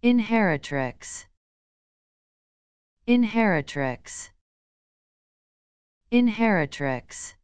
Inheritrix. Inheritrix. Inheritrix.